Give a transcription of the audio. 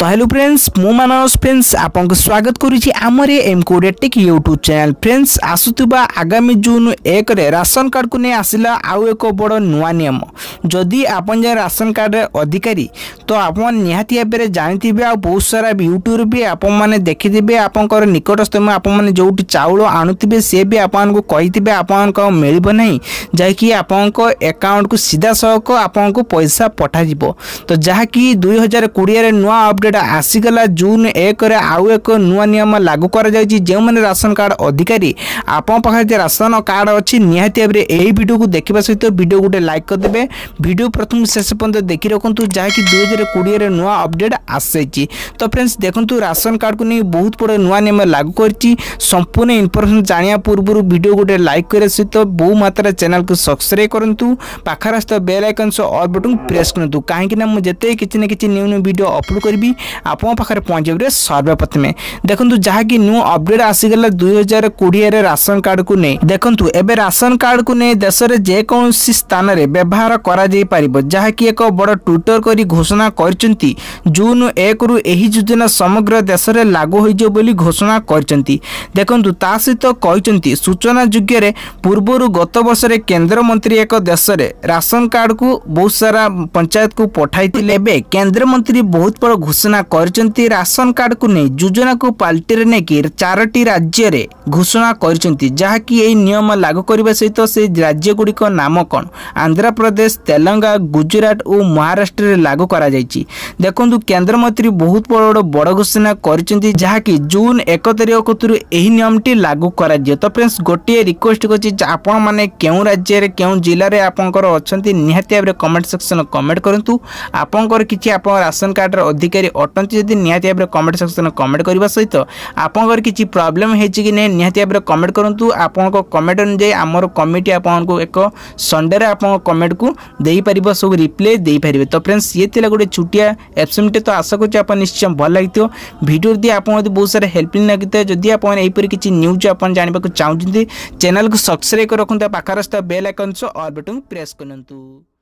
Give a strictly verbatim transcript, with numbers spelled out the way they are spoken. तो hello friends मो मानस friends आपन स्वागत करुच्ची आमर एम को टेक यूट्यूब चैनल फ्रेंड्स आसुवा आगामी जून एक रे राशन कार्ड को नहीं आसला आउ एक बड़ नुआ नियम जदि आपन जे राशन कार्ड रे अधिकारी तो आपन निहाती आपरे जानि आ बहुत सारा यूट्यूब भी आपन माने देखिबे आपन कर निकटस्थ में आपन माने जोटी चाउल आणुतिबे से भी आपन को कहितिबे आपन को मिलबो नहीं जाय कि आपन को अकाउंट को सीधा सख आपन को पैसा पठा जिवो तो जहा कि दो हज़ार बीस रे नुआ अपडेट आसीगला जून एक रे आउ एक नुआ नियम लागू कर जाय छी जे माने राशन कार्ड अधिकारी आपन पाखा जे राशन कार्ड अछि निहाती आपरे एही वीडियो को देखिबा सहित वीडियो गुटे लाइक कर देबे वीडियो प्रथम शेष पर्यंत देखि रखंतु जा कि दो हज़ार बीस रे नुआ अपडेट आसैछि। तो फ्रेंड्स देखंतु राशन कार्ड को नहीं बहुत बड़ नुआ नियम लागू करछि संपूर्ण इन्फॉर्मेशन जानिया पूर्व वीडियो गुटे लाइक करे सहित बहु मात्रा चैनल को सब्सक्राइब करंतु पाखरास्त bell icon so all button press करंतु काहे ना मु जते किछि न किछि न्यू न्यू वीडियो अपलोड करबी आपन पाखरे पहुँचबे सर्वप्रथमे देखंतु जा कि न्यू अपडेट आसीगला दो हज़ार बीस रे राशन कार्ड को नहीं देखंतु एबे राशन कार्ड को नहीं देश रे जे कोन स्थान रे व्यवहार करा जहाँकि एक बड़ ट्विटर कर घोषणा कर जून एक रु एही योजना समग्र देश में लागू हो बोली घोषणा कर देखु ता सहित कहते सूचना योग्य पूर्वर गत वर्ष केन्द्र मंत्री एक देश में राशन कार्ड को बहुत सारा पंचायत को पठाई एवं केन्द्र मंत्री बहुत बड़ घोषणा कर राशन कार्ड को नहीं योजना को पाल्टी नहीं कि चारोटी राज्य में घोषणा कर जहाँकि यही नियम लागू करने सहित से राज्य गुड़िक नाम कौन आंध्र प्रदेश तेलंगा गुजरात और महाराष्ट्र रे लागू करा जायछि। देखंतु केंद्र मंत्री बहुत बड़ बड़ घोषणा करचंती जहाँकि जून एक तारिख कतुरु एही नियमटी लागू करा जाय। तो फ्रेंड्स गोटे रिक्वेस्ट करछि आपण माने केउ राज्य रे केउ जिल्ला रे आपनकर अछंती निहाती आपरे कमेंट सेक्शन कमेंट करंतु आपनकर किछि आपन राशन कार्ड रे अधिकारी अटंती यदि निहाती आपरे कमेंट सेक्शन कमेंट करबा सहित आपनकर किछि प्रॉब्लम हेछि कि नै निहाती आपरे कमेंट करंतु आपनकर कमेंट अनुसार हमर कमिटी आपनकर एक संडे रे आपन कमेंट को दे पारिबो सब रिप्लाई दे पारिबे। तो फ्रेंड्स ये थिला गोटे छुटिया एप्समटे तो आशा करछि आपन निश्चय भल लागितो वीडियो दि आपन यदि बहुत सारा हेल्पफुल लागितो यदि आपन एई पर किछि न्यूज आपन जानिबा को चाहउछन्ती चैनल को सब्सक्राइब कर रखंतु पाखरस्थ bell icon so all button press करनंतु।